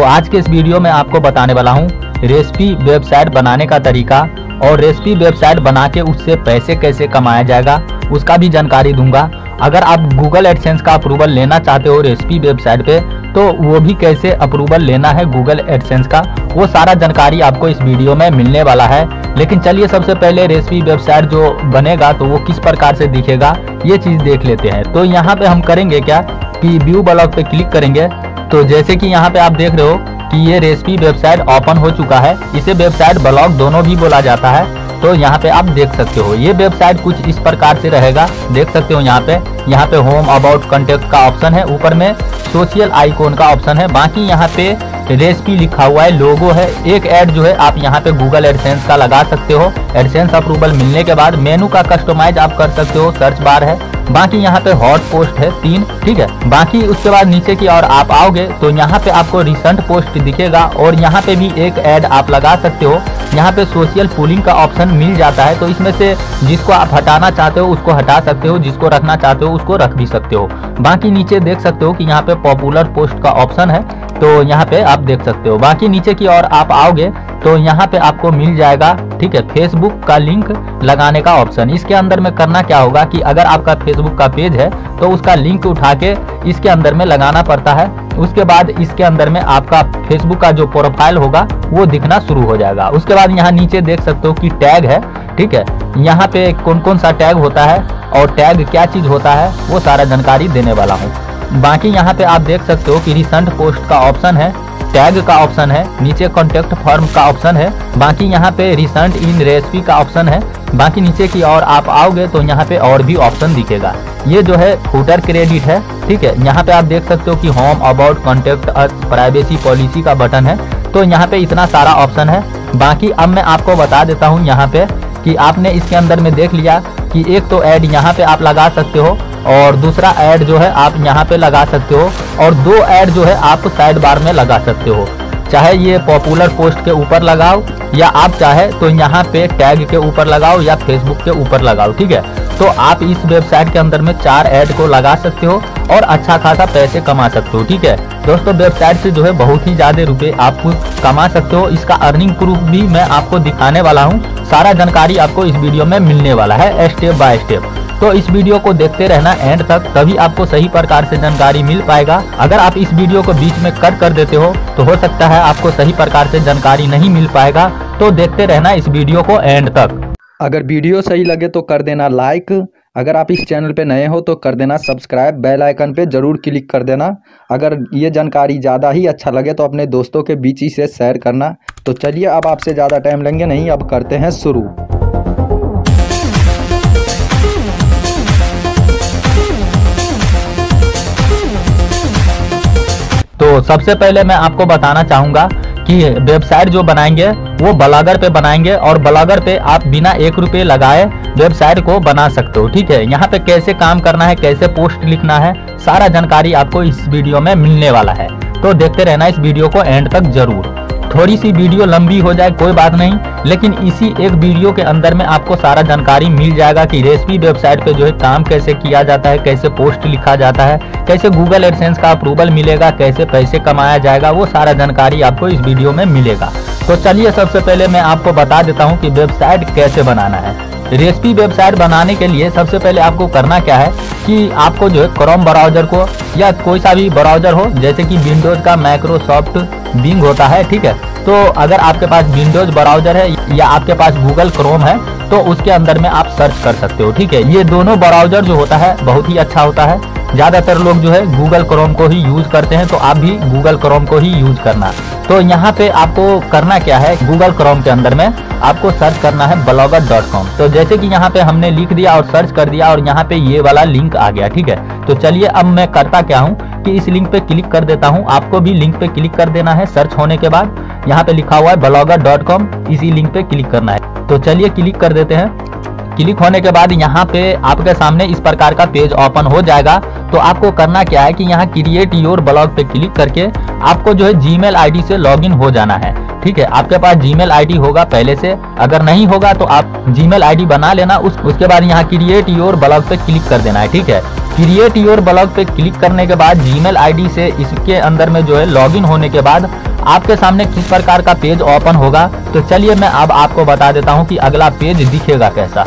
तो आज के इस वीडियो में आपको बताने वाला हूँ रेसिपी वेबसाइट बनाने का तरीका और रेसिपी वेबसाइट बना के उससे पैसे कैसे कमाया जाएगा उसका भी जानकारी दूंगा। अगर आप गूगल एडसेंस का अप्रूवल लेना चाहते हो रेसिपी वेबसाइट पे, तो वो भी कैसे अप्रूवल लेना है गूगल एडसेंस का, वो सारा जानकारी आपको इस वीडियो में मिलने वाला है। लेकिन चलिए सबसे पहले रेसिपी वेबसाइट जो बनेगा तो वो किस प्रकार से दिखेगा ये चीज़ देख लेते हैं। तो यहाँ पे हम करेंगे क्या कि व्यू ब्लॉग पे क्लिक करेंगे। तो जैसे कि यहाँ पे आप देख रहे हो कि ये रेसिपी वेबसाइट ओपन हो चुका है। इसे वेबसाइट ब्लॉग दोनों भी बोला जाता है। तो यहाँ पे आप देख सकते हो ये वेबसाइट कुछ इस प्रकार से रहेगा, देख सकते हो। यहाँ पे होम, अबाउट, कॉन्टेक्ट का ऑप्शन है, ऊपर में सोशल आइकॉन का ऑप्शन है, बाकी यहाँ पे रेसिपी लिखा हुआ है, लोगो है, एक ऐड जो है आप यहाँ पे गूगल एडसेंस का लगा सकते हो। एडसेंस अप्रूवल मिलने के बाद मेनू का कस्टमाइज आप कर सकते हो, सर्च बार है, बाकी यहाँ पे हॉट पोस्ट है 3, ठीक है। बाकी उसके बाद नीचे की और आप आओगे तो यहाँ पे आपको रिसेंट पोस्ट दिखेगा और यहाँ पे भी एक ऐड आप लगा सकते हो। यहाँ पे सोशल पुलिंग का ऑप्शन मिल जाता है, तो इसमें से जिसको आप हटाना चाहते हो उसको हटा सकते हो, जिसको रखना चाहते हो उसको रख भी सकते हो। बाकी नीचे देख सकते हो कि यहाँ पे पॉपुलर पोस्ट का ऑप्शन है, तो यहाँ पे आप देख सकते हो। बाकी नीचे की और आप आओगे तो यहाँ पे आपको मिल जाएगा, ठीक है, फेसबुक का लिंक लगाने का ऑप्शन। इसके अंदर में करना क्या होगा कि अगर आपका फेसबुक का पेज है तो उसका लिंक उठा के इसके अंदर में लगाना पड़ता है। उसके बाद इसके अंदर में आपका फेसबुक का जो प्रोफाइल होगा वो दिखना शुरू हो जाएगा। उसके बाद यहाँ नीचे देख सकते हो कि टैग है, ठीक है। यहाँ पे कौन कौन सा टैग होता है और टैग क्या चीज़ होता है वो सारा जानकारी देने वाला हूँ। बाकी यहाँ पे आप देख सकते हो कि रिसेंट पोस्ट का ऑप्शन है, टैग का ऑप्शन है, नीचे कॉन्टेक्ट फॉर्म का ऑप्शन है, बाकी यहाँ पे रिसेंट इन रेसिपी का ऑप्शन है। बाकी नीचे की और आप आओगे तो यहाँ पे और भी ऑप्शन दिखेगा। ये जो है फूटर क्रेडिट है, ठीक है। यहाँ पे आप देख सकते हो कि home, about, contact us, privacy policy का बटन है। तो यहाँ पे इतना सारा ऑप्शन है। बाकी अब मैं आपको बता देता हूँ यहाँ पे कि आपने इसके अंदर में देख लिया कि एक तो ऐड यहाँ पे आप लगा सकते हो और दूसरा ऐड जो है आप यहाँ पे लगा सकते हो और 2 ऐड जो है आप साइड बार में लगा सकते हो। चाहे ये पॉपुलर पोस्ट के ऊपर लगाओ या आप चाहे तो यहाँ पे टैग के ऊपर लगाओ या फेसबुक के ऊपर लगाओ, ठीक है। तो आप इस वेबसाइट के अंदर में 4 ऐड को लगा सकते हो और अच्छा खासा पैसे कमा सकते हो, ठीक है दोस्तों। वेबसाइट से जो है बहुत ही ज़्यादा रुपये आप कमा सकते हो। इसका अर्निंग प्रूफ भी मैं आपको दिखाने वाला हूँ, सारा जानकारी आपको इस वीडियो में मिलने वाला है स्टेप बाय स्टेप। तो इस वीडियो को देखते रहना एंड तक, तभी आपको सही प्रकार से जानकारी मिल पाएगा। अगर आप इस वीडियो को बीच में कट कर देते हो तो हो सकता है आपको सही प्रकार से जानकारी नहीं मिल पाएगा। तो देखते रहना इस वीडियो को एंड तक। अगर वीडियो सही लगे तो कर देना लाइक। अगर आप इस चैनल पे नए हो तो कर देना सब्सक्राइब। बेल आइकन पे जरूर क्लिक कर देना। अगर ये जानकारी ज़्यादा ही अच्छा लगे तो अपने दोस्तों के बीच इसे शेयर करना। तो चलिए अब आपसे ज़्यादा टाइम लेंगे नहीं, अब करते हैं शुरू। तो सबसे पहले मैं आपको बताना चाहूँगा कि वेबसाइट जो बनाएंगे वो ब्लॉगर पे बनाएंगे और ब्लॉगर पे आप बिना 1 रुपये लगाए वेबसाइट को बना सकते हो, ठीक है। यहाँ पे कैसे काम करना है, कैसे पोस्ट लिखना है, सारा जानकारी आपको इस वीडियो में मिलने वाला है। तो देखते रहना इस वीडियो को एंड तक जरूर। थोड़ी सी वीडियो लंबी हो जाए कोई बात नहीं, लेकिन इसी एक वीडियो के अंदर में आपको सारा जानकारी मिल जाएगा कि रेसिपी वेबसाइट पे जो है काम कैसे किया जाता है, कैसे पोस्ट लिखा जाता है, कैसे गूगल एडसेंस का अप्रूवल मिलेगा, कैसे पैसे कमाया जाएगा, वो सारा जानकारी आपको इस वीडियो में मिलेगा। तो चलिए सबसे पहले मैं आपको बता देता हूँ कि वेबसाइट कैसे बनाना है। रेसिपी वेबसाइट बनाने के लिए सबसे पहले आपको करना क्या है कि आपको जो है क्रोम ब्राउजर को या कोई सा भी ब्राउजर हो, जैसे कि विंडोज़ का माइक्रोसॉफ्ट बिंग होता है, ठीक है। तो अगर आपके पास विंडोज़ ब्राउजर है या आपके पास गूगल क्रोम है तो उसके अंदर में आप सर्च कर सकते हो, ठीक है। ये दोनों ब्राउजर जो होता है बहुत ही अच्छा होता है। ज़्यादातर लोग जो है गूगल क्रोम को ही यूज़ करते हैं, तो आप भी गूगल क्रोम को ही यूज़ करना। तो यहाँ पे आपको करना क्या है, गूगल क्रोम के अंदर में आपको सर्च करना है blogger.com। तो जैसे कि यहाँ पे हमने लिख दिया और सर्च कर दिया और यहाँ पे ये वाला लिंक आ गया, ठीक है। तो चलिए अब मैं करता क्या हूँ कि इस लिंक पे क्लिक कर देता हूँ। आपको भी लिंक पे क्लिक कर देना है। सर्च होने के बाद यहाँ पे लिखा हुआ है blogger.com, इसी लिंक पे क्लिक करना है। तो चलिए क्लिक कर देते हैं। क्लिक होने के बाद यहाँ पे आपके सामने इस प्रकार का पेज ओपन हो जाएगा। तो आपको करना क्या है कि यहाँ क्रिएट योर ब्लॉग पे क्लिक करके आपको जो है जीमेल आईडी से लॉगिन हो जाना है, ठीक है। आपके पास जीमेल आईडी होगा पहले से, अगर नहीं होगा तो आप जीमेल आईडी बना लेना। उसके बाद यहाँ क्रिएट योर ब्लॉग पे क्लिक कर देना है, ठीक है। क्रिएट योर ब्लॉग पे क्लिक करने के बाद जीमेल आईडी से इसके अंदर में जो है लॉगिन होने के बाद आपके सामने किस प्रकार का पेज ओपन होगा। तो चलिए मैं अब आपको बता देता हूं कि अगला पेज दिखेगा कैसा।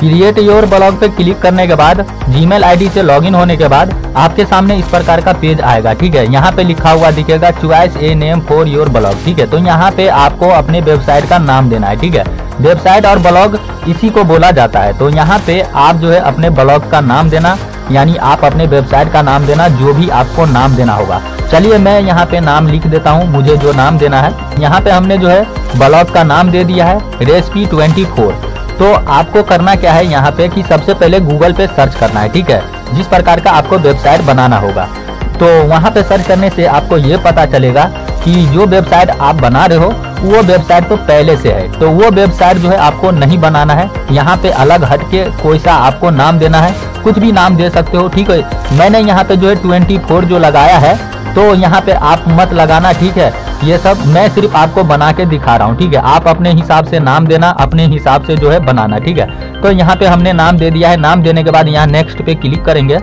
क्रिएट योर ब्लॉग पे क्लिक करने के बाद जीमेल आईडी से लॉगिन होने के बाद आपके सामने इस प्रकार का पेज आएगा। ठीक है, यहाँ पे लिखा हुआ दिखेगा choice a name for your blog. ठीक है, तो यहाँ पे आपको अपने वेबसाइट का नाम देना है। ठीक है, वेबसाइट और ब्लॉग इसी को बोला जाता है। तो यहाँ पे आप जो है अपने ब्लॉग का नाम देना, यानी आप अपने वेबसाइट का नाम देना, जो भी आपको नाम देना होगा। चलिए मैं यहाँ पे नाम लिख देता हूँ, मुझे जो नाम देना है। यहाँ पे हमने जो है ब्लॉग का नाम दे दिया है रेसिपी 24। तो आपको करना क्या है यहाँ पे कि सबसे पहले गूगल पे सर्च करना है। ठीक है, जिस प्रकार का आपको वेबसाइट बनाना होगा तो वहाँ पे सर्च करने से आपको ये पता चलेगा कि जो वेबसाइट आप बना रहे हो वो वेबसाइट तो पहले से है, तो वो वेबसाइट जो है आपको नहीं बनाना है। यहाँ पे अलग हट के कोई सा आपको नाम देना है, कुछ भी नाम दे सकते हो। ठीक है, मैंने यहाँ पे जो है 24 जो लगाया है तो यहाँ पे आप मत लगाना। ठीक है, ये सब मैं सिर्फ आपको बना के दिखा रहा हूँ। ठीक है, आप अपने हिसाब से नाम देना, अपने हिसाब से जो है बनाना। ठीक है, तो यहाँ पे हमने नाम दे दिया है। नाम देने के बाद यहाँ नेक्स्ट पे क्लिक करेंगे।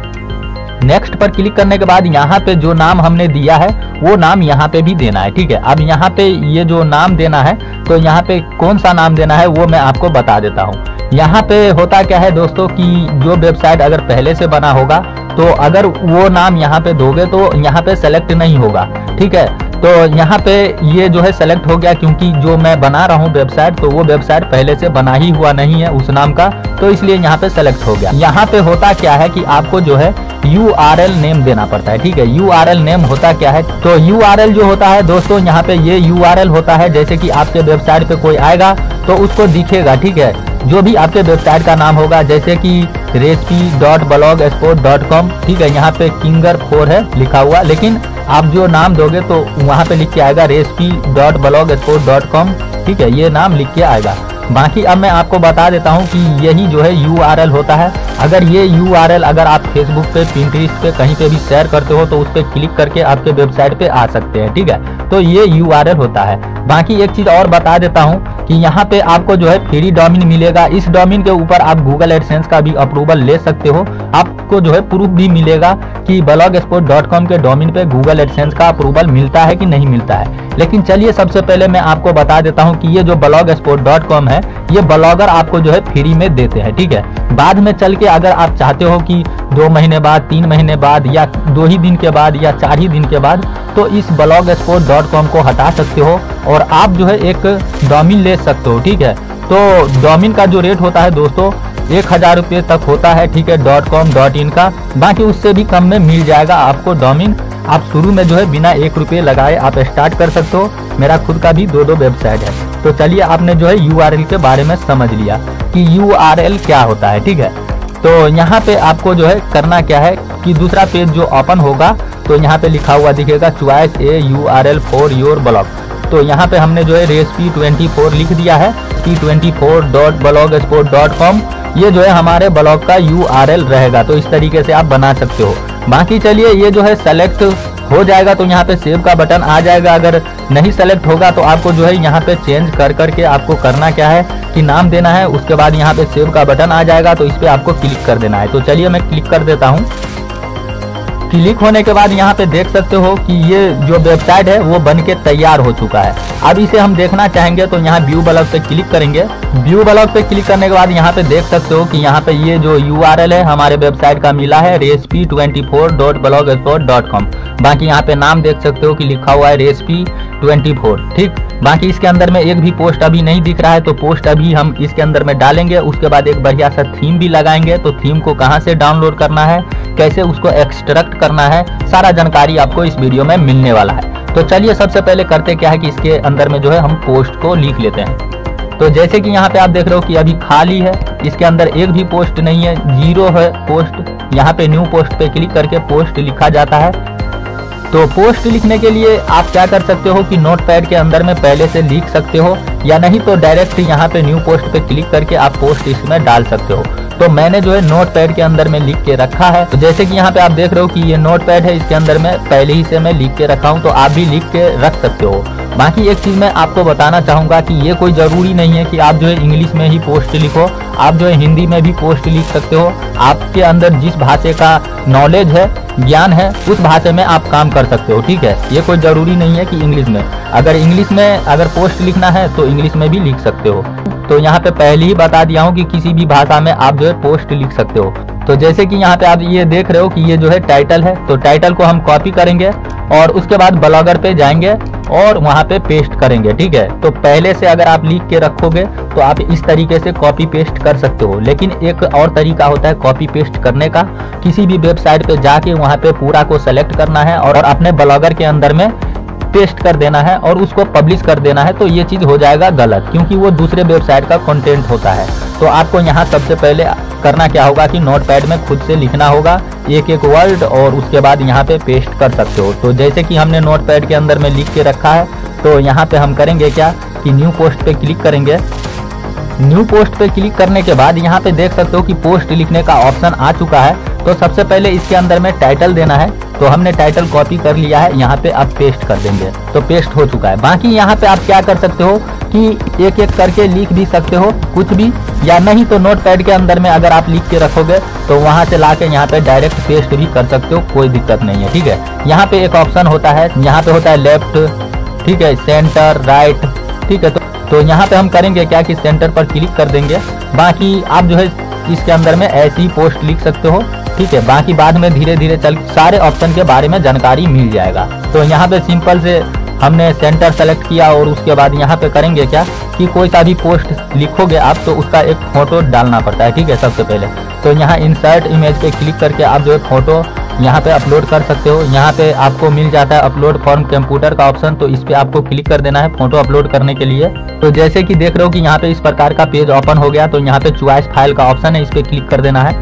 नेक्स्ट पर क्लिक करने के बाद यहाँ पे जो नाम हमने दिया है वो नाम यहाँ पे भी देना है। ठीक है, अब यहाँ पे ये जो नाम देना है तो यहाँ पे कौन सा नाम देना है वो मैं आपको बता देता हूँ। यहाँ पे होता क्या है दोस्तों कि जो वेबसाइट अगर पहले से बना होगा तो अगर वो नाम यहाँ पे दोगे तो यहाँ पे सेलेक्ट नहीं होगा। ठीक है, तो यहाँ पे ये जो है सेलेक्ट हो गया, क्योंकि जो मैं बना रहा हूँ वेबसाइट तो वो वेबसाइट पहले से बना ही हुआ नहीं है उस नाम का, तो इसलिए यहाँ पे सेलेक्ट हो गया। यहाँ पे होता क्या है कि आपको जो है URL नेम देना पड़ता है। ठीक है, URL नेम होता क्या है तो URL जो होता है दोस्तों यहाँ पे ये URL होता है, जैसे कि आपके वेबसाइट पे कोई आएगा तो उसको दिखेगा। ठीक है, जो भी आपके वेबसाइट का नाम होगा, जैसे कि recipe.blogspot.com। ठीक है, यहाँ पे kinger4 है लिखा हुआ, लेकिन आप जो नाम दोगे तो वहाँ पे लिख के आएगा recipe.blogspot.com। ठीक है, ये नाम लिख के आएगा। बाकी अब मैं आपको बता देता हूँ कि यही जो है URL होता है। अगर ये URL अगर आप फेसबुक पे, पिंटरेस्ट पे, कहीं पे भी शेयर करते हो तो उस पर क्लिक करके आपके वेबसाइट पे आ सकते हैं। ठीक है, तो ये URL होता है। बाकी एक चीज़ और बता देता हूँ कि यहाँ पे आपको जो है फ्री डोमेन मिलेगा। इस डोमेन के ऊपर आप गूगल एडसेंस का भी अप्रूवल ले सकते हो। आपको जो है प्रूफ भी मिलेगा कि blogspot.com के डोमेन पे गूगल एडसेंस का अप्रूवल मिलता है कि नहीं मिलता है। लेकिन चलिए सबसे पहले मैं आपको बता देता हूँ कि ये जो blogspot.com है ये ब्लॉगर आपको जो है फ्री में देते हैं। ठीक है, बाद में चल के अगर आप चाहते हो कि 2 महीने बाद, 3 महीने बाद, या 2 ही दिन के बाद, या 4 ही दिन के बाद, तो इस blogspot.com को हटा सकते हो और आप जो है एक डोमेन ले सकते हो। ठीक है, तो डोमेन का जो रेट होता है दोस्तों 1000 रुपये तक होता है। ठीक है, .com, .in का, बाकी उससे भी कम में मिल जाएगा आपको डोमेन। आप शुरू में जो है बिना 1 रुपये लगाए आप स्टार्ट कर सकते हो। मेरा खुद का भी 2-2 वेबसाइट है। तो चलिए आपने जो है URL के बारे में समझ लिया कि URL क्या होता है। ठीक है, तो यहाँ पे आपको जो है करना क्या है कि दूसरा पेज जो ओपन होगा तो यहाँ पे लिखा हुआ दिखेगा choice a URL for your blog. तो यहाँ पे हमने जो है रेसिपी 24 लिख दिया है, recipe24.blogspot.com। ये जो है हमारे ब्लॉग का URL रहेगा। तो इस तरीके से आप बना सकते हो। बाकी चलिए ये जो है सेलेक्ट हो जाएगा तो यहाँ पे सेव का बटन आ जाएगा। अगर नहीं सेलेक्ट होगा तो आपको जो है यहाँ पे चेंज कर करके आपको करना क्या है कि नाम देना है। उसके बाद यहाँ पे सेव का बटन आ जाएगा तो इस पर आपको क्लिक कर देना है। तो चलिए मैं क्लिक कर देता हूँ। क्लिक होने के बाद यहाँ पे देख सकते हो कि ये जो वेबसाइट है वो बन के तैयार हो चुका है। अब इसे हम देखना चाहेंगे तो यहाँ व्यू ब्लॉग पे क्लिक करेंगे। व्यू ब्लॉग पे क्लिक करने के बाद यहाँ पे देख सकते हो कि यहाँ पे ये जो URL है हमारे वेबसाइट का मिला है recipe24.blogspot.com। बाकी यहाँ पे नाम देख सकते हो कि लिखा हुआ है recipe24। ठीक, बाकी इसके अंदर में एक भी पोस्ट अभी नहीं दिख रहा है तो पोस्ट अभी हम इसके अंदर में डालेंगे। उसके बाद एक बढ़िया सा थीम भी लगाएंगे। तो थीम को कहाँ से डाउनलोड करना है, कैसे उसको एक्सट्रैक्ट करना है, सारा जानकारी आपको इस वीडियो में मिलने वाला है। तो चलिए सबसे पहले करते क्या है कि इसके अंदर में जो है हम पोस्ट को लिख लेते हैं। तो जैसे कि यहाँ पे आप देख रहे हो कि अभी खाली है, इसके अंदर एक भी पोस्ट नहीं है, 0 है पोस्ट। यहाँ पे न्यू पोस्ट पे क्लिक करके पोस्ट लिखा जाता है। तो पोस्ट लिखने के लिए आप क्या कर सकते हो कि नोटपैड के अंदर में पहले से लिख सकते हो, या नहीं तो डायरेक्ट यहाँ पे न्यू पोस्ट पे क्लिक करके आप पोस्ट इसमें डाल सकते हो। तो मैंने जो है नोटपैड के अंदर में लिख के रखा है। तो जैसे कि यहाँ पे आप देख रहे हो कि ये नोटपैड है, इसके अंदर में पहले ही से मैं लिख के रखा हूँ। तो आप भी लिख के रख सकते हो। बाकी एक चीज़ मैं आपको बताना चाहूँगा कि ये कोई ज़रूरी नहीं है कि आप जो है इंग्लिश में ही पोस्ट लिखो, आप जो है हिंदी में भी पोस्ट लिख सकते हो। आपके अंदर जिस भाषा का नॉलेज है, ज्ञान है, उस भाषा में आप काम कर सकते हो, ठीक है। ये कोई ज़रूरी नहीं है कि इंग्लिश में, अगर पोस्ट लिखना है तो इंग्लिश में भी लिख सकते हो। तो यहाँ पे पहले ही बता दिया हूँ कि किसी भी भाषा में आप जो है पोस्ट लिख सकते हो। तो जैसे कि यहाँ पे आप ये देख रहे हो कि ये जो है टाइटल है, तो टाइटल को हम कॉपी करेंगे और उसके बाद ब्लॉगर पे जाएंगे और वहाँ पे पेस्ट करेंगे, ठीक है। तो पहले से अगर आप लिख के रखोगे तो आप इस तरीके से कॉपी पेस्ट कर सकते हो। लेकिन एक और तरीका होता है कॉपी पेस्ट करने का, किसी भी वेबसाइट पे जाके वहाँ पे पूरा को सेलेक्ट करना है और अपने ब्लॉगर के अंदर में पेस्ट कर देना है और उसको पब्लिश कर देना है। तो ये चीज़ हो जाएगा गलत, क्योंकि वो दूसरे वेबसाइट का कंटेंट होता है। तो आपको यहाँ सबसे पहले करना क्या होगा कि नोटपैड में खुद से लिखना होगा एक एक वर्ड और उसके बाद यहाँ पे पेस्ट कर सकते हो। तो जैसे कि हमने नोटपैड के अंदर में लिख के रखा है, तो यहाँ पे हम करेंगे क्या कि न्यू पोस्ट पे क्लिक करेंगे। न्यू पोस्ट पे क्लिक करने के बाद यहाँ पे देख सकते हो कि पोस्ट लिखने का ऑप्शन आ चुका है। तो सबसे पहले इसके अंदर में टाइटल देना है, तो हमने टाइटल कॉपी कर लिया है, यहाँ पे आप पेस्ट कर देंगे। तो पेस्ट हो चुका है। बाकी यहाँ पे आप क्या कर सकते हो कि एक एक करके लिख भी सकते हो कुछ भी, या नहीं तो नोटपैड के अंदर में अगर आप लिख के रखोगे तो वहाँ से ला के यहाँ पे डायरेक्ट पेस्ट भी कर सकते हो, कोई दिक्कत नहीं है, ठीक है। यहाँ पे एक ऑप्शन होता है, यहाँ पे होता है लेफ्ट, ठीक है, सेंटर, राइट, ठीक है। तो यहाँ पे हम करेंगे क्या कि सेंटर पर क्लिक कर देंगे। बाकी आप जो है इसके अंदर में ऐसी पोस्ट लिख सकते हो, ठीक है। बाकी बाद में धीरे धीरे चल सारे ऑप्शन के बारे में जानकारी मिल जाएगा। तो यहाँ पे सिंपल से हमने सेंटर सेलेक्ट किया और उसके बाद यहाँ पे करेंगे क्या कि कोई सा भी पोस्ट लिखोगे आप तो उसका एक फ़ोटो डालना पड़ता है, ठीक है। सबसे पहले तो यहाँ इंसर्ट इमेज पे क्लिक करके आप जो है फ़ोटो यहाँ पे अपलोड कर सकते हो। यहाँ पे आपको मिल जाता है अपलोड फॉर्म कंप्यूटर का ऑप्शन, तो इस पे आपको क्लिक कर देना है फोटो अपलोड करने के लिए। तो जैसे कि देख रहे हो कि यहाँ पे इस प्रकार का पेज ओपन हो गया। तो यहाँ पे चॉइस फाइल का ऑप्शन है, इस पे क्लिक कर देना है।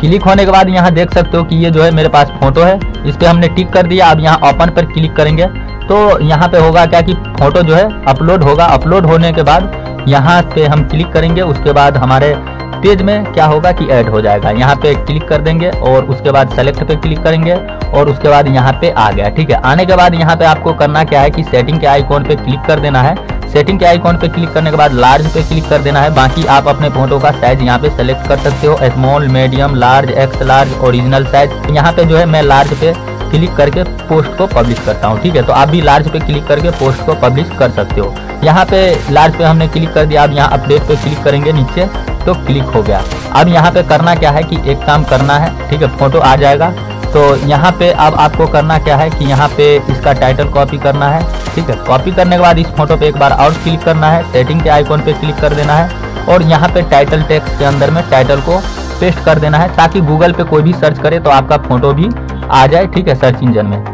क्लिक होने के बाद यहाँ देख सकते हो कि ये जो है मेरे पास फोटो है, इस पे हमने टिक कर दिया। अब यहाँ ओपन पर क्लिक करेंगे तो यहाँ पे होगा क्या कि फोटो जो है अपलोड होगा। अपलोड होने के बाद यहाँ पे हम क्लिक करेंगे, उसके बाद हमारे पेज में क्या होगा कि ऐड हो जाएगा। यहाँ पे क्लिक कर देंगे और उसके बाद सेलेक्ट पे क्लिक करेंगे और उसके बाद यहाँ पे आ गया, ठीक है। आने के बाद यहाँ पे आपको करना क्या है कि सेटिंग के आइकॉन पे क्लिक कर देना है। सेटिंग के आइकॉन पे क्लिक करने के बाद लार्ज पे क्लिक कर देना है। बाकी आप अपने फोटो का साइज यहाँ पे सेलेक्ट कर सकते हो, small, medium, large, x large, original size. यहाँ पे जो है मैं लार्ज पे क्लिक करके पोस्ट को पब्लिश करता हूँ, ठीक है। तो आप भी लार्ज पे क्लिक करके पोस्ट को पब्लिश कर सकते हो। यहाँ पे लार्ज पे हमने क्लिक कर दिया। अब यहाँ अपडेट पे क्लिक करेंगे नीचे, तो क्लिक हो गया। अब यहाँ पे करना क्या है कि एक काम करना है, ठीक है। फोटो आ जाएगा तो यहाँ पे अब आपको करना क्या है कि यहाँ पे इसका टाइटल कॉपी करना है, ठीक है। कॉपी करने के बाद इस फोटो पे एक बार और क्लिक करना है, सेटिंग के आइकॉन पे क्लिक कर देना है और यहाँ पे टाइटल टेक्स्ट के अंदर में टाइटल को पेस्ट कर देना है, ताकि गूगल पे कोई भी सर्च करे तो आपका फोटो भी आ जाए, ठीक है, सर्च इंजन में।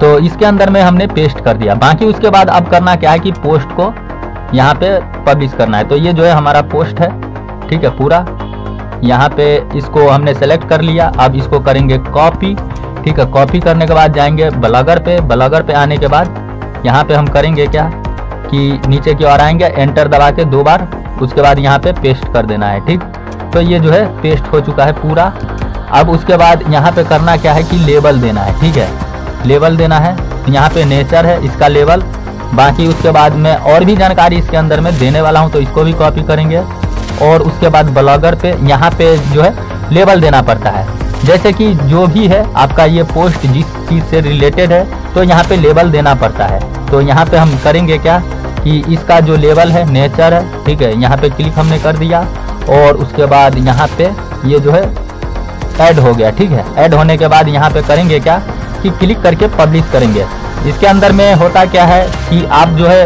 तो इसके अंदर में हमने पेस्ट कर दिया। बाकी उसके बाद अब करना क्या है कि पोस्ट को यहाँ पे पब्लिश करना है। तो ये जो है हमारा पोस्ट है, ठीक है, पूरा। यहाँ पे इसको हमने सेलेक्ट कर लिया। अब इसको करेंगे कॉपी, ठीक है। कॉपी करने के बाद जाएंगे ब्लॉगर पे। ब्लॉगर पे आने के बाद यहाँ पे हम करेंगे क्या कि नीचे की ओर आएंगे, एंटर दबा के दो बार, उसके बाद यहाँ पे पेस्ट कर देना है, ठीक। तो ये जो है पेस्ट हो चुका है पूरा। अब उसके बाद यहाँ पे करना क्या है कि लेबल देना है, ठीक है। लेबल देना है, यहाँ पे नेचर है इसका लेबल। बाकी उसके बाद मैं और भी जानकारी इसके अंदर में देने वाला हूँ, तो इसको भी कॉपी करेंगे और उसके बाद ब्लॉगर पे यहाँ पे जो है लेबल देना पड़ता है। जैसे कि जो भी है आपका ये पोस्ट जिस चीज़ से रिलेटेड है तो यहाँ पे लेबल देना पड़ता है। तो यहाँ पे हम करेंगे क्या कि इसका जो लेबल है नेचर है, ठीक है। यहाँ पे क्लिक हमने कर दिया और उसके बाद यहाँ पे ये जो है ऐड हो गया, ठीक है। ऐड होने के बाद यहाँ पे करेंगे क्या कि क्लिक करके पब्लिश करेंगे। इसके अंदर में होता क्या है कि आप जो है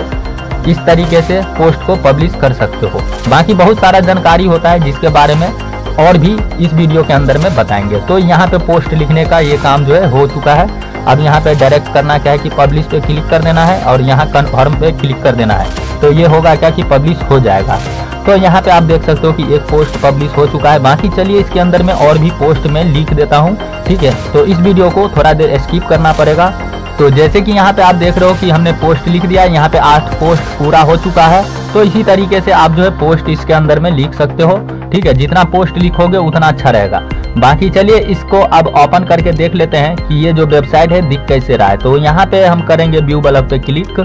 इस तरीके से पोस्ट को पब्लिश कर सकते हो। बाकी बहुत सारा जानकारी होता है जिसके बारे में और भी इस वीडियो के अंदर में बताएंगे। तो यहाँ पे पोस्ट लिखने का ये काम जो है हो चुका है। अब यहाँ पे डायरेक्ट करना क्या है कि पब्लिश पे क्लिक कर देना है और यहाँ कन्फर्म पे क्लिक कर देना है। तो ये होगा क्या कि पब्लिश हो जाएगा। तो यहाँ पे आप देख सकते हो कि एक पोस्ट पब्लिश हो चुका है। बाकी चलिए इसके अंदर में और भी पोस्ट में लिख देता हूँ, ठीक है। तो इस वीडियो को थोड़ा देर स्किप करना पड़ेगा। तो जैसे कि यहाँ पे आप देख रहे हो कि हमने पोस्ट लिख दिया है। यहाँ पे 8 पोस्ट पूरा हो चुका है। तो इसी तरीके से आप जो है पोस्ट इसके अंदर में लिख सकते हो, ठीक है। जितना पोस्ट लिखोगे उतना अच्छा रहेगा। बाकी चलिए इसको अब ओपन करके देख लेते हैं कि ये जो वेबसाइट है दिख कैसे रहा है। तो यहाँ पे हम करेंगे व्यू बल्ब पे क्लिक।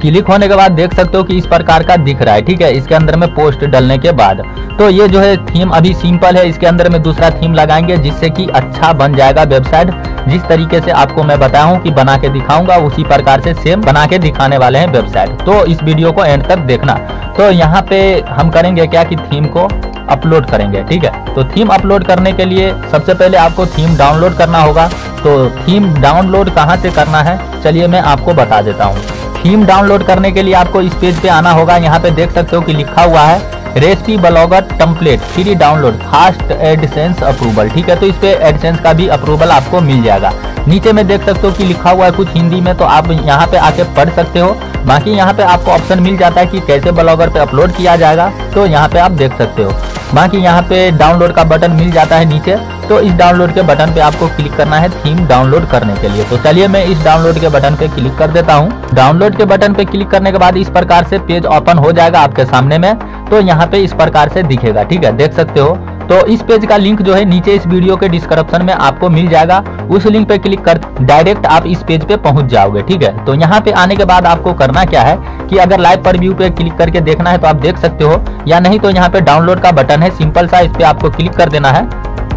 क्लिक होने के बाद देख सकते हो कि इस प्रकार का दिख रहा है, ठीक है, इसके अंदर में पोस्ट डालने के बाद। तो ये जो है थीम अभी सिंपल है, इसके अंदर में दूसरा थीम लगाएंगे जिससे कि अच्छा बन जाएगा वेबसाइट। जिस तरीके से आपको मैं बताऊं कि बना के दिखाऊंगा उसी प्रकार से सेम बना के दिखाने वाले हैं वेबसाइट। तो इस वीडियो को एंड तक देखना। तो यहाँ पे हम करेंगे क्या कि थीम को अपलोड करेंगे, ठीक है। तो थीम अपलोड करने के लिए सबसे पहले आपको थीम डाउनलोड करना होगा। तो थीम डाउनलोड कहाँ से करना है चलिए मैं आपको बता देता हूँ। थीम डाउनलोड करने के लिए आपको इस पेज पे आना होगा। यहाँ पे देख सकते हो कि लिखा हुआ है recipe blogger template free download fast AdSense approval, ठीक है। तो इस पे एडसेंस का भी अप्रूवल आपको मिल जाएगा। नीचे में देख सकते हो कि लिखा हुआ है कुछ हिंदी में, तो आप यहाँ पे आके पढ़ सकते हो। बाकी यहाँ पे आपको ऑप्शन मिल जाता है कि कैसे ब्लॉगर पे अपलोड किया जाएगा, तो यहाँ पे आप देख सकते हो। बाकी यहाँ पे डाउनलोड का बटन मिल जाता है नीचे, तो इस डाउनलोड के बटन पे आपको क्लिक करना है थीम डाउनलोड करने के लिए। तो चलिए मैं इस डाउनलोड के बटन पे क्लिक कर देता हूँ। डाउनलोड के बटन पे क्लिक करने के बाद इस प्रकार से पेज ओपन हो जाएगा आपके सामने में। तो यहाँ पे इस प्रकार से दिखेगा, ठीक है, देख सकते हो। तो इस पेज का लिंक जो है नीचे इस वीडियो के डिस्क्रिप्शन में आपको मिल जाएगा। उस लिंक पे क्लिक कर डायरेक्ट आप इस पेज पे पहुंच जाओगे, ठीक है। तो यहाँ पे आने के बाद आपको करना क्या है कि अगर लाइव प्रीव्यू पे क्लिक करके देखना है तो आप देख सकते हो, या नहीं तो यहाँ पे डाउनलोड का बटन है सिंपल सा, इस पे आपको क्लिक कर देना है।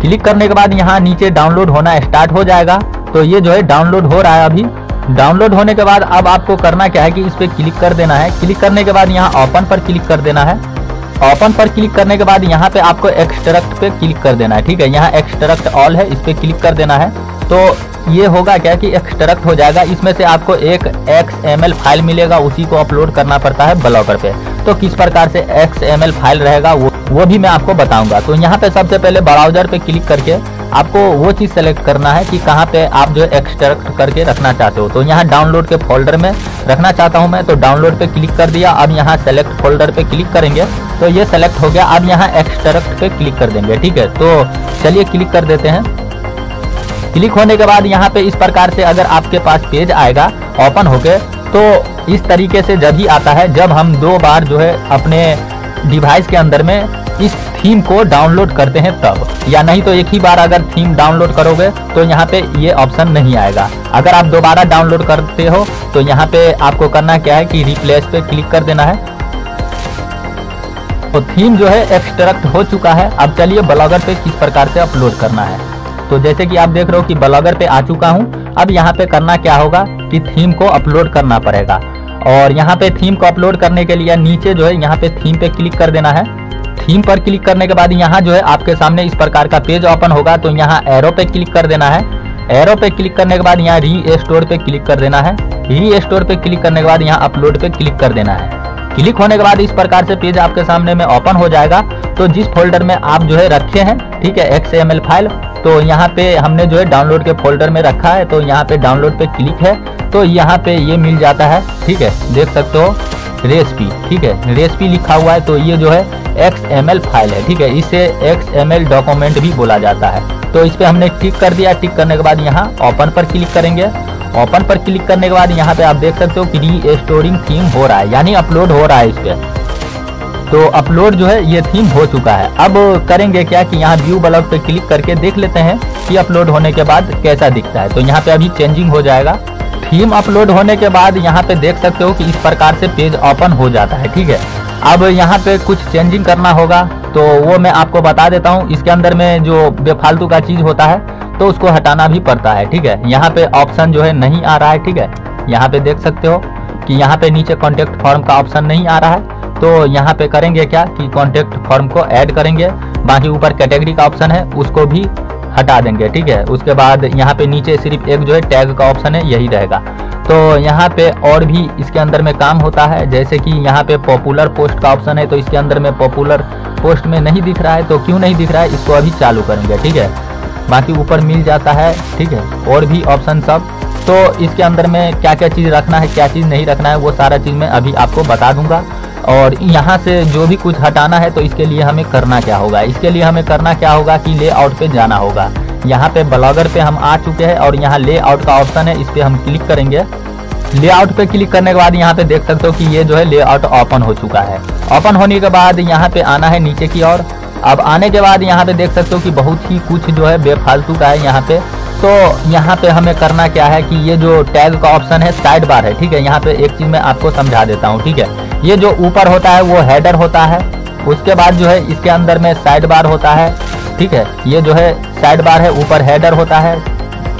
क्लिक करने के बाद यहाँ नीचे डाउनलोड होना स्टार्ट हो जाएगा। तो ये जो है डाउनलोड हो रहा है अभी। डाउनलोड होने के बाद अब आपको करना क्या है कि इस पे क्लिक कर देना है। क्लिक करने के बाद यहाँ ओपन पर क्लिक कर देना है। ओपन पर क्लिक करने के बाद यहाँ पे आपको एक्सट्रैक्ट पे क्लिक कर देना है, ठीक है। यहाँ एक्सट्रैक्ट ऑल है, इस पे क्लिक कर देना है। तो ये होगा क्या कि एक्सट्रैक्ट हो जाएगा। इसमें से आपको एक XML फाइल मिलेगा, उसी को अपलोड करना पड़ता है ब्लॉगर पे। तो किस प्रकार से XML फाइल रहेगा वो भी मैं आपको बताऊंगा। तो यहाँ पे सबसे पहले ब्राउजर पे क्लिक करके आपको वो चीज़ सेलेक्ट करना है कि कहाँ पे आप जो एक्सट्रैक्ट करके रखना चाहते हो। तो यहाँ डाउनलोड के फोल्डर में रखना चाहता हूँ मैं, तो डाउनलोड पे क्लिक कर दिया। अब यहाँ सेलेक्ट फोल्डर पे क्लिक करेंगे तो ये सेलेक्ट हो गया। अब यहाँ एक्सट्रैक्ट पे क्लिक कर देंगे, ठीक है। तो चलिए क्लिक कर देते हैं। क्लिक होने के बाद यहाँ पे इस प्रकार से अगर आपके पास पेज आएगा ओपन होके, तो इस तरीके से जब ही आता है जब हम दो बार जो है अपने डिवाइस के अंदर में इस थीम को डाउनलोड करते हैं तब, या नहीं तो एक ही बार अगर थीम डाउनलोड करोगे तो यहाँ पे ये ऑप्शन नहीं आएगा। अगर आप दोबारा डाउनलोड करते हो तो यहाँ पे आपको करना क्या है कि रिप्लेस पे क्लिक कर देना है। तो थीम जो है एक्सट्रैक्ट हो चुका है। अब चलिए ब्लॉगर पे किस प्रकार से अपलोड करना है। तो जैसे कि आप देख रहे हो कि ब्लॉगर पे आ चुका हूँ। अब यहाँ पे करना क्या होगा कि थीम को अपलोड करना पड़ेगा। और यहाँ पे थीम को अपलोड करने के लिए नीचे जो है यहाँ पे थीम पे क्लिक कर देना है। थीम पर क्लिक करने के बाद यहाँ जो है आपके सामने इस प्रकार का पेज ओपन होगा। तो यहाँ एरो पे क्लिक कर देना है। एरो पे क्लिक करने के बाद यहाँ री स्टोर पे क्लिक कर देना है। री स्टोर पे क्लिक करने के बाद यहाँ अपलोड पे क्लिक कर देना है। क्लिक होने के बाद इस प्रकार से पेज आपके सामने में ओपन हो जाएगा। तो जिस फोल्डर में आप जो है रखे हैं, ठीक है, XML फाइल, तो यहाँ पे हमने जो है डाउनलोड के फोल्डर में रखा है। तो यहाँ पे डाउनलोड पे क्लिक है तो यहाँ पे ये मिल जाता है, ठीक है, देख सकते हो रेसिपी, ठीक है, रेसिपी लिखा हुआ है। तो ये जो है XML फाइल है, ठीक है, इसे XML डॉक्यूमेंट भी बोला जाता है। तो इस पर हमने टिक कर दिया। टिक करने के बाद यहाँ ओपन पर क्लिक करेंगे। ओपन पर क्लिक करने के बाद यहाँ पे आप देख सकते हो कि री स्टोरिंग थीम हो रहा है, यानी अपलोड हो रहा है इस पर। तो अपलोड जो है ये थीम हो चुका है। अब करेंगे क्या कि यहाँ व्यू ब्लॉग पे क्लिक करके देख लेते हैं कि अपलोड होने के बाद कैसा दिखता है। तो यहाँ पे अभी चेंजिंग हो जाएगा। थीम अपलोड होने के बाद यहाँ पे देख सकते हो कि इस प्रकार से पेज ओपन हो जाता है, ठीक है। अब यहाँ पे कुछ चेंजिंग करना होगा तो वो मैं आपको बता देता हूँ। इसके अंदर में जो बेफालतू का चीज़ होता है तो उसको हटाना भी पड़ता है, ठीक है। यहाँ पे ऑप्शन जो है नहीं आ रहा है, ठीक है, यहाँ पे देख सकते हो कि यहाँ पे नीचे कॉन्टेक्ट फॉर्म का ऑप्शन नहीं आ रहा है। तो यहाँ पे करेंगे क्या कि कॉन्टेक्ट फॉर्म को ऐड करेंगे। बाकी ऊपर कैटेगरी का ऑप्शन है उसको भी हटा देंगे, ठीक है। उसके बाद यहाँ पे नीचे सिर्फ एक जो है टैग का ऑप्शन है, यही रहेगा। तो यहाँ पे और भी इसके अंदर में काम होता है, जैसे कि यहाँ पे पॉपुलर पोस्ट का ऑप्शन है। तो इसके अंदर में पॉपुलर पोस्ट में नहीं दिख रहा है, तो क्यों नहीं दिख रहा है इसको अभी चालू करेंगे, ठीक है। बाकी ऊपर मिल जाता है, ठीक है, और भी ऑप्शन सब। तो इसके अंदर में क्या क्या चीज़ रखना है क्या चीज़ नहीं रखना है वो सारा चीज़ मैं अभी आपको बता दूंगा। और यहाँ से जो भी कुछ हटाना है तो इसके लिए हमें करना क्या होगा, इसके लिए हमें करना क्या होगा कि लेआउट पे जाना होगा। यहाँ पे ब्लॉगर पे हम आ चुके हैं और यहाँ लेआउट का ऑप्शन है, इस पर हम क्लिक करेंगे। लेआउट पे क्लिक करने के बाद यहाँ पे देख सकते हो कि ये जो है लेआउट ओपन हो चुका है। ओपन होने के बाद यहाँ पे आना है नीचे की ओर। अब आने के बाद यहाँ पे देख सकते हो कि बहुत ही कुछ जो है बेफालतू का है यहाँ पे। तो यहाँ पे हमें करना क्या है कि ये जो टैग का ऑप्शन है साइड बार है, ठीक है। यहाँ पे एक चीज़ मैं आपको समझा देता हूँ, ठीक है। ये जो ऊपर होता है वो हेडर होता है, उसके बाद जो है इसके अंदर में साइड बार होता है, ठीक है। ये जो है साइड बार है, ऊपर हेडर होता है,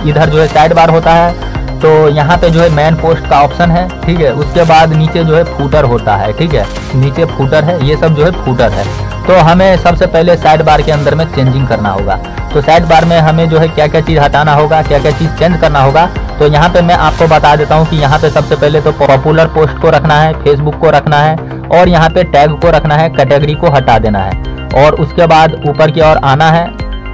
इधर जो है साइड बार होता है। तो यहाँ पे जो है मेन पोस्ट का ऑप्शन है, ठीक है। उसके बाद नीचे जो है फूटर होता है, ठीक है। नीचे फूटर है, ये सब जो है फूटर है। तो हमें सबसे पहले साइड बार के अंदर में चेंजिंग करना होगा। तो साइड बार में हमें जो है क्या क्या चीज़ हटाना होगा, क्या क्या चीज़ चेंज करना होगा। तो यहाँ पे मैं आपको बता देता हूँ कि यहाँ पे सबसे पहले तो पॉपुलर पोस्ट को रखना है, फेसबुक को रखना है, और यहाँ पे टैग को रखना है, कैटेगरी को हटा देना है। और उसके बाद ऊपर की ओर आना है,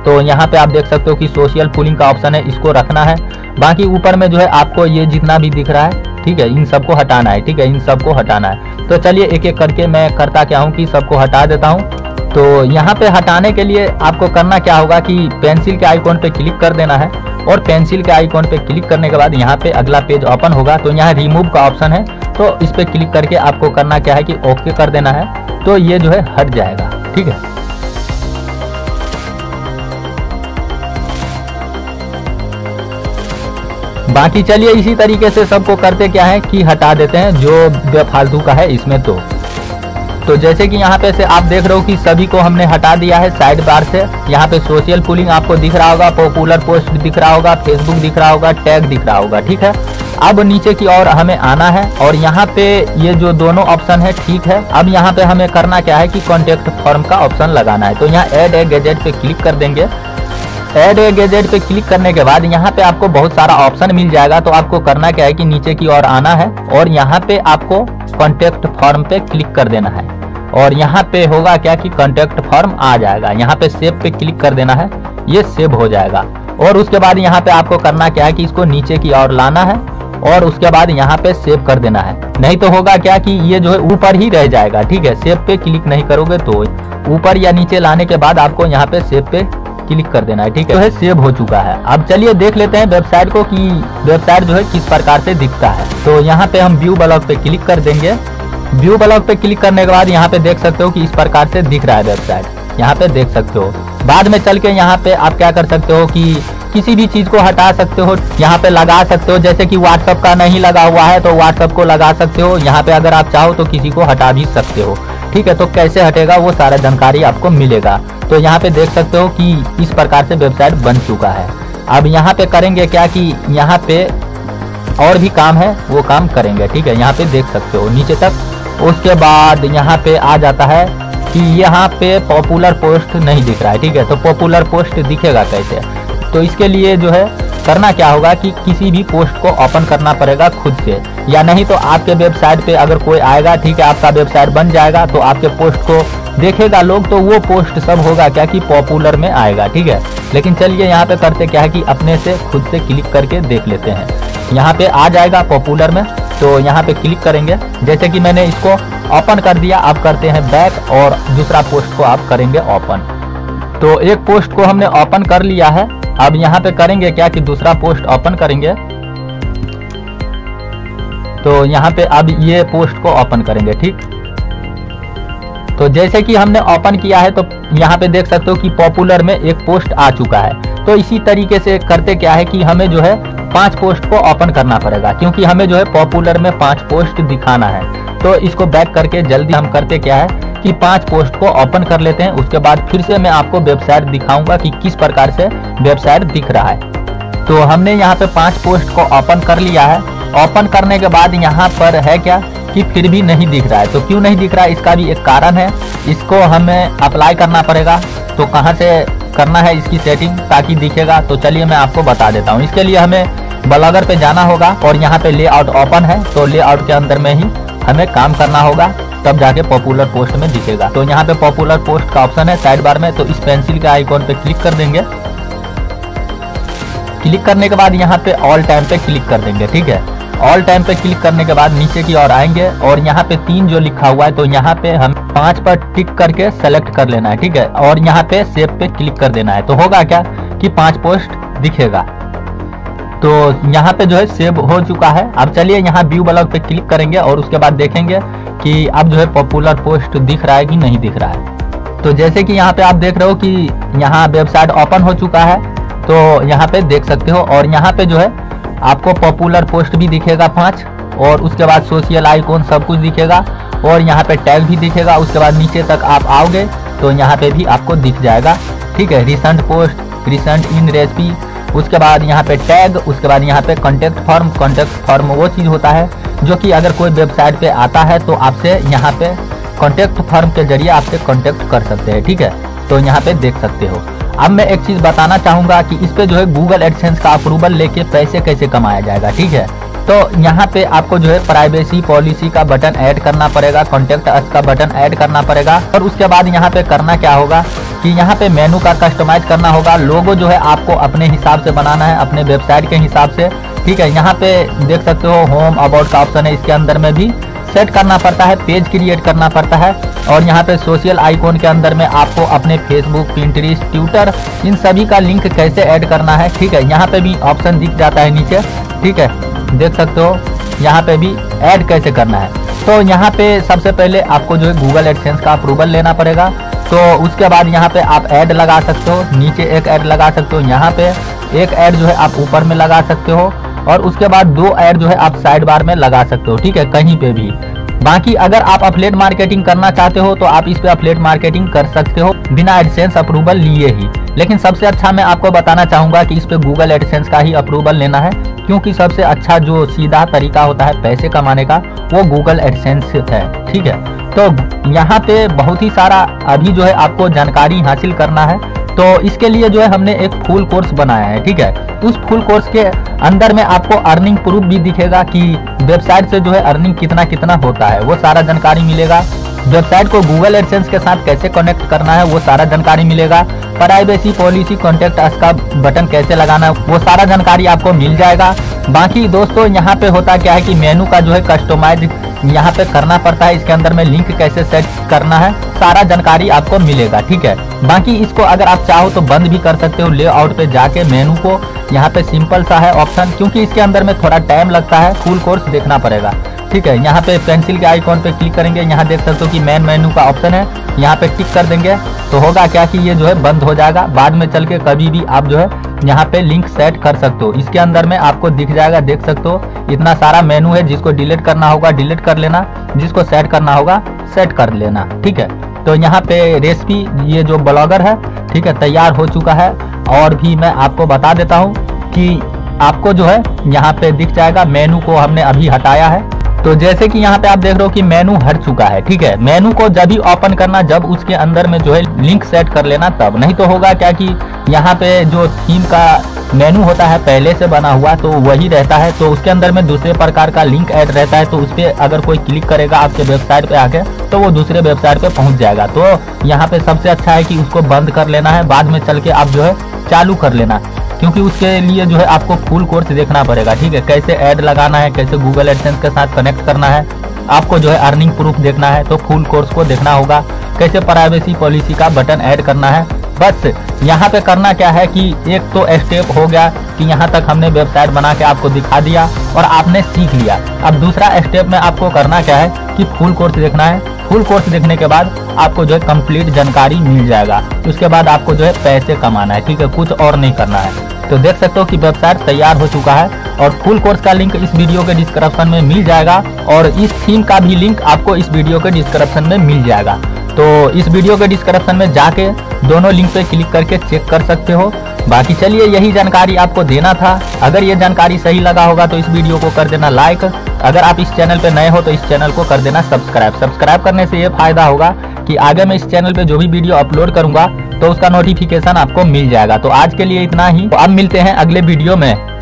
तो यहाँ पे आप देख सकते हो कि सोशल पुलिंग का ऑप्शन है, इसको रखना है। बाकी ऊपर में जो है आपको ये जितना भी दिख रहा है, ठीक है, इन सबको हटाना है, ठीक है, इन सबको हटाना है। तो चलिए एक एक करके मैं करता क्या हूँ कि सबको हटा देता हूँ। तो यहाँ पे हटाने के लिए आपको करना क्या होगा कि पेंसिल के आइकॉन पे क्लिक कर देना है, और पेंसिल के आइकॉन पे क्लिक करने के बाद यहाँ पे अगला पेज ओपन होगा। तो यहाँ रिमूव का ऑप्शन है, तो इस पे क्लिक करके आपको करना क्या है कि ओके कर देना है। तो ये जो है हट जाएगा, ठीक है। बाकी चलिए इसी तरीके से सबको करते क्या है कि हटा देते हैं जो बेफालतू का है इसमें। तो जैसे कि यहाँ पे से आप देख रहे हो कि सभी को हमने हटा दिया है साइड बार से। यहाँ पे सोशल पुलिंग आपको दिख रहा होगा, पॉपुलर पोस्ट दिख रहा होगा, फेसबुक दिख रहा होगा, टैग दिख रहा होगा, ठीक है। अब नीचे की ओर हमें आना है, और यहाँ पे ये जो दोनों ऑप्शन है, ठीक है। अब यहाँ पे हमें करना क्या है कि कॉन्टेक्ट फॉर्म का ऑप्शन लगाना है। तो यहाँ ऐड ए गैजेट पे क्लिक कर देंगे। ऐड ए गैजेट पे क्लिक करने के बाद यहाँ पे आपको बहुत सारा ऑप्शन मिल जाएगा। तो आपको करना क्या है कि नीचे की ओर आना है, और यहाँ पे आपको कॉन्टेक्ट फॉर्म पे क्लिक कर देना है। और यहाँ पे होगा क्या कि कॉन्टेक्ट फॉर्म आ जाएगा। यहाँ पे सेव पे क्लिक कर देना है, ये सेव हो जाएगा। और उसके बाद यहाँ पे आपको करना क्या है कि इसको नीचे की ओर लाना है, और उसके बाद यहाँ पे सेव कर देना है। नहीं तो होगा क्या कि ये जो है ऊपर ही रह जाएगा, ठीक है। सेव पे क्लिक नहीं करोगे तो ऊपर या नीचे लाने के बाद आपको यहाँ पे सेव पे क्लिक कर देना है, ठीक है। तो सेव हो चुका है। अब चलिए देख लेते हैं वेबसाइट को कि वेबसाइट जो है किस प्रकार से दिखता है। तो यहाँ पे हम व्यू ब्लॉग पे क्लिक कर देंगे। व्यू ब्लॉग पे क्लिक करने के बाद यहाँ पे देख सकते हो कि इस प्रकार से दिख रहा है वेबसाइट, यहाँ पे देख सकते हो। बाद में चल के यहाँ पे आप क्या कर सकते हो कि किसी भी चीज को हटा सकते हो, यहाँ पे लगा सकते हो। जैसे कि व्हाट्सएप का नहीं लगा हुआ है तो व्हाट्सएप को लगा सकते हो। यहाँ पे अगर आप चाहो तो किसी को हटा भी सकते हो, ठीक है। तो कैसे हटेगा वो सारा जानकारी आपको मिलेगा। तो यहाँ पे देख सकते हो कि इस प्रकार से वेबसाइट बन चुका है। अब यहाँ पे करेंगे क्या कि यहाँ पे और भी काम है वो काम करेंगे, ठीक है। यहाँ पे देख सकते हो नीचे तक। उसके बाद यहाँ पे आ जाता है कि यहाँ पे पॉपुलर पोस्ट नहीं दिख रहा है, ठीक है। तो पॉपुलर पोस्ट दिखेगा कैसे, तो इसके लिए जो है करना क्या होगा कि किसी भी पोस्ट को ओपन करना पड़ेगा खुद से, या नहीं तो आपके वेबसाइट पे अगर कोई आएगा, ठीक है, आपका वेबसाइट बन जाएगा तो आपके पोस्ट को देखेगा लोग, तो वो पोस्ट सब होगा क्या कि पॉपुलर में आएगा, ठीक है। लेकिन चलिए यहाँ पे करते क्या है कि अपने से खुद से क्लिक करके देख लेते हैं। यहाँ पे आ जाएगा पॉपुलर में, तो यहाँ पे क्लिक करेंगे। जैसे कि मैंने इसको ओपन कर दिया, आप करते हैं बैक और दूसरा पोस्ट को आप करेंगे ओपन। तो एक पोस्ट को हमने ओपन कर लिया है। अब यहाँ पे करेंगे क्या कि दूसरा पोस्ट ओपन करेंगे। तो यहाँ पे अब ये पोस्ट को ओपन करेंगे, ठीक। तो जैसे कि हमने ओपन किया है तो यहाँ पे देख सकते हो कि पॉपुलर में एक पोस्ट आ चुका है। तो इसी तरीके से करते क्या है कि हमें जो है 5 पोस्ट को ओपन करना पड़ेगा, क्योंकि हमें जो है पॉपुलर में 5 पोस्ट दिखाना है। तो इसको बैक करके जल्दी हम करते क्या है कि 5 पोस्ट को ओपन कर लेते हैं। उसके बाद फिर से मैं आपको वेबसाइट दिखाऊंगा कि किस प्रकार से वेबसाइट दिख रहा है। तो हमने यहाँ पे 5 पोस्ट को ओपन कर लिया है। ओपन करने के बाद यहाँ पर है क्या कि फिर भी नहीं दिख रहा है। तो क्यों नहीं दिख रहा है इसका भी एक कारण है, इसको हमें अप्लाई करना पड़ेगा। तो कहाँ से करना है इसकी सेटिंग ताकि दिखेगा, तो चलिए मैं आपको बता देता हूँ। इसके लिए हमें ब्लॉगर पे जाना होगा, और यहाँ पे लेआउट ओपन है, तो लेआउट के अंदर में ही हमें काम करना होगा, तब जाके पॉपुलर पोस्ट में दिखेगा। तो यहाँ पे पॉपुलर पोस्ट का ऑप्शन है साइड बार में, तो इस पेंसिल के आइकॉन पे क्लिक कर देंगे। क्लिक करने के बाद यहाँ पे ऑल टाइम पे क्लिक कर देंगे, ठीक है। ऑल टाइम पे क्लिक करने के बाद नीचे की ओर आएंगे, और यहाँ पे 3 जो लिखा हुआ है तो यहाँ पे हम 5 पर टिक करके सेलेक्ट कर लेना है, ठीक है। और यहाँ पे सेव पे क्लिक कर देना है। तो होगा क्या कि 5 पोस्ट दिखेगा। तो यहाँ पे जो है सेव हो चुका है। अब चलिए यहाँ व्यू ब्लॉग पे क्लिक करेंगे, और उसके बाद देखेंगे कि अब जो है पॉपुलर पोस्ट दिख रहा है कि नहीं दिख रहा है। तो जैसे कि यहाँ पे आप देख रहे हो कि यहाँ वेबसाइट ओपन हो चुका है। तो यहाँ पे देख सकते हो। और यहाँ पे जो है आपको पॉपुलर पोस्ट भी दिखेगा 5, और उसके बाद सोशल आइकॉन सब कुछ दिखेगा, और यहाँ पे टैग भी दिखेगा। उसके बाद नीचे तक आप आओगे तो यहाँ पे भी आपको दिख जाएगा, ठीक है। Recent post, recent in recipe, उसके बाद यहाँ पे टैग, उसके बाद यहाँ पे कॉन्टैक्ट फॉर्म। कॉन्टैक्ट फॉर्म वो चीज़ होता है जो कि अगर कोई वेबसाइट पे आता है तो आपसे यहाँ पे कॉन्टैक्ट फॉर्म के जरिए आपसे कॉन्टैक्ट कर सकते हैं, ठीक है। तो यहाँ पे देख सकते हो। अब मैं एक चीज़ बताना चाहूँगा कि इस पर जो है गूगल एडसेंस का अप्रूवल लेके पैसे कैसे कमाया जाएगा, ठीक है। तो यहाँ पे आपको जो है प्राइवेसी पॉलिसी का बटन ऐड करना पड़ेगा, कॉन्टैक्ट अस का बटन ऐड करना पड़ेगा। और उसके बाद यहाँ पे करना क्या होगा कि यहाँ पे मेनू का कस्टमाइज करना होगा। लोगो जो है आपको अपने हिसाब से बनाना है, अपने वेबसाइट के हिसाब से, ठीक है। यहाँ पे देख सकते हो होम, अबाउट का ऑप्शन है, इसके अंदर में भी सेट करना पड़ता है, पेज क्रिएट करना पड़ता है। और यहाँ पे सोशल आइकॉन के अंदर में आपको अपने फेसबुक, पिंटरेस्ट, ट्विटर, इन सभी का लिंक कैसे ऐड करना है, ठीक है। यहाँ पे भी ऑप्शन दिख जाता है नीचे, ठीक है, देख सकते हो। यहाँ पे भी ऐड कैसे करना है, तो यहाँ पे सबसे पहले आपको जो है गूगल एडसेंस का अप्रूवल लेना पड़ेगा। तो उसके बाद यहाँ पे आप ऐड लगा सकते हो, नीचे एक ऐड लगा सकते हो, यहाँ पे एक ऐड जो है आप ऊपर में लगा सकते हो, और उसके बाद 2 ऐड जो है आप साइड बार में लगा सकते हो, ठीक है, कहीं पे भी। बाकी अगर आप अफिलिएट मार्केटिंग करना चाहते हो तो आप इस पे अफिलिएट मार्केटिंग कर सकते हो बिना एडसेंस अप्रूवल लिए ही। लेकिन सबसे अच्छा मैं आपको बताना चाहूँगा कि इस पे गूगल एडसेंस का ही अप्रूवल लेना है, क्योंकि सबसे अच्छा जो सीधा तरीका होता है पैसे कमाने का वो गूगल एडसेंस है, ठीक है। तो यहाँ पे बहुत ही सारा अभी जो है आपको जानकारी हासिल करना है, तो इसके लिए जो है हमने एक फुल कोर्स बनाया है, ठीक है। उस फुल कोर्स के अंदर में आपको अर्निंग प्रूफ भी दिखेगा कि वेबसाइट से जो है अर्निंग कितना कितना होता है, वो सारा जानकारी मिलेगा। वेबसाइट को गूगल एडसेंस के साथ कैसे कनेक्ट करना है, वो सारा जानकारी मिलेगा। प्राइवेसी पॉलिसी, कॉन्टैक्ट अस का बटन कैसे लगाना है, वो सारा जानकारी आपको मिल जाएगा। बाकी दोस्तों यहाँ पे होता क्या है कि मेनू का जो है कस्टमाइज यहाँ पे करना पड़ता है, इसके अंदर में लिंक कैसे सेट करना है, सारा जानकारी आपको मिलेगा, ठीक है। बाकी इसको अगर आप चाहो तो बंद भी कर सकते हो, लेआउट पे जाके मेनू को, यहाँ पे सिंपल सा है ऑप्शन, क्योंकि इसके अंदर में थोड़ा टाइम लगता है, फुल कोर्स देखना पड़ेगा, ठीक है। यहाँ पे पेंसिल के आइकॉन पे क्लिक करेंगे, यहाँ देख सकते हो कि मेन मेनू का ऑप्शन है, यहाँ पे टिक कर देंगे तो होगा क्या कि ये जो है बंद हो जाएगा। बाद में चल के कभी भी आप जो है यहाँ पे लिंक सेट कर सकते हो, इसके अंदर में आपको दिख जाएगा, देख सकते हो इतना सारा मेनू है। जिसको डिलीट करना होगा डिलीट कर लेना, जिसको सेट करना होगा सेट कर लेना, ठीक है। तो यहाँ पे रेसिपी, ये जो ब्लॉगर है, ठीक है, तैयार हो चुका है। और भी मैं आपको बता देता हूँ कि आपको जो है यहाँ पे दिख जाएगा, मेनू को हमने अभी हटाया है, तो जैसे कि यहाँ पे आप देख रहे हो कि मेनू हट चुका है, ठीक है। मेनू को जब ही ओपन करना, जब उसके अंदर में जो है लिंक सेट कर लेना तब, नहीं तो होगा क्या कि यहाँ पे जो थीम का मेनू होता है पहले से बना हुआ तो वही रहता है, तो उसके अंदर में दूसरे प्रकार का लिंक ऐड रहता है, तो उस पर अगर कोई क्लिक करेगा आपके वेबसाइट पे आके तो वो दूसरे वेबसाइट पे पहुँच जाएगा। तो यहाँ पे सबसे अच्छा है कि उसको बंद कर लेना है, बाद में चल के आप जो है चालू कर लेना, क्योंकि उसके लिए जो है आपको फुल कोर्स देखना पड़ेगा, ठीक है। कैसे ऐड लगाना है, कैसे गूगल एडसेंस के साथ कनेक्ट करना है, आपको जो है अर्निंग प्रूफ देखना है तो फुल कोर्स को देखना होगा। कैसे प्राइवेसी पॉलिसी का बटन ऐड करना है, बस यहाँ पे करना क्या है कि एक तो स्टेप हो गया कि यहाँ तक हमने वेबसाइट बना के आपको दिखा दिया और आपने सीख लिया। अब दूसरा स्टेप में आपको करना क्या है कि फुल कोर्स देखना है। फुल कोर्स देखने के बाद आपको जो है कंप्लीट जानकारी मिल जाएगा, उसके बाद आपको जो है पैसे कमाना है, ठीक है, कुछ और नहीं करना है। तो देख सकते हो कि वेबसाइट तैयार हो चुका है, और फुल कोर्स का लिंक इस वीडियो के डिस्क्रिप्शन में मिल जाएगा, और इस थीम का भी लिंक आपको इस वीडियो के डिस्क्रिप्शन में मिल जाएगा। तो इस वीडियो के डिस्क्रिप्शन में जाके दोनों लिंक पे क्लिक करके चेक कर सकते हो। बाकी चलिए यही जानकारी आपको देना था, अगर ये जानकारी सही लगा होगा तो इस वीडियो को कर देना लाइक। अगर आप इस चैनल पे नए हो तो इस चैनल को कर देना सब्सक्राइब। सब्सक्राइब करने से ये फायदा होगा कि आगे मैं इस चैनल पे जो भी वीडियो अपलोड करूंगा तो उसका नोटिफिकेशन आपको मिल जाएगा। तो आज के लिए इतना ही, तो अब मिलते हैं अगले वीडियो में।